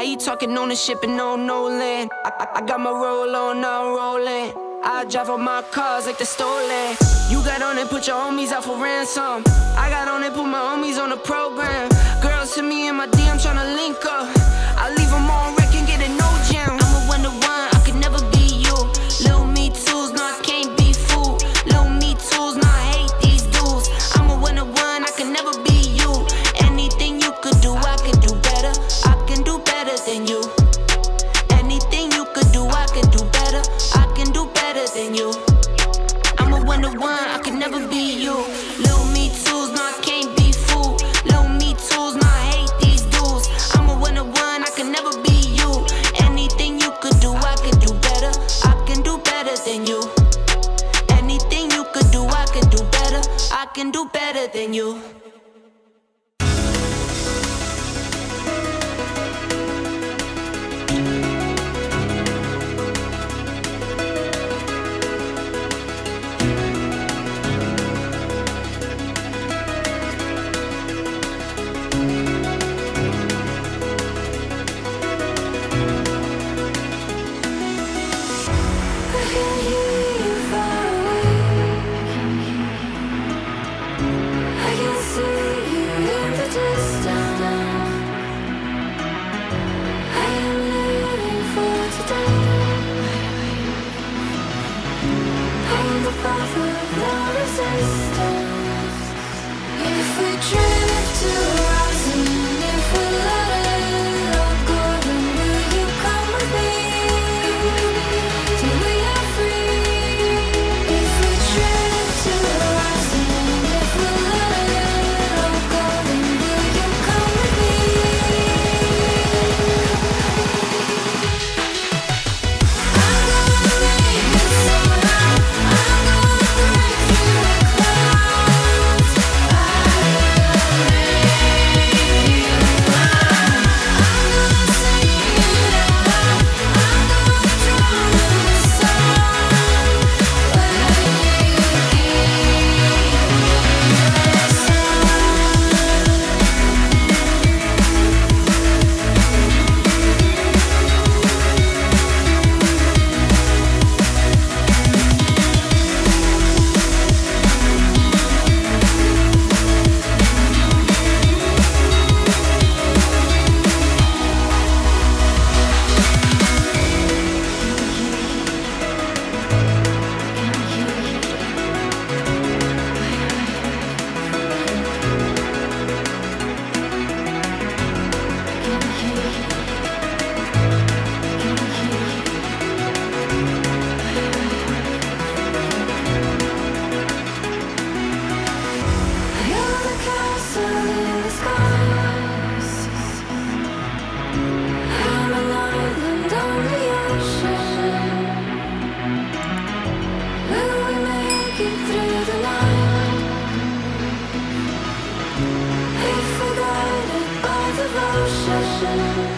How you talking ownership and no land? I got my roll on, I'm rolling. I drive all my cars like they're stolen. You got on and put your homies out for ransom. I got on and put my homies on the program. Girls hit me in my DM tryna link up. I leave them on wreck and get a no jam. I'm a one-to-one, I could never be you. Little me too's, no, I can't be fooled. Little me too's, no, I hate these dudes. I'm a one-to-one, I could never be you. Anything you could do, I could do better. I can do better than you. Anything you could do, I could do better. I can do better than you. I'm a one-to-one, I could never be you. Little me too's, no, I can't be fooled. Little me too's, no, I hate these dudes. I'm a one-to-one, I can never be you. Anything you could do, I could do better. I can do better than you. Anything you could do, I could do better. I can do better than you. Shut up.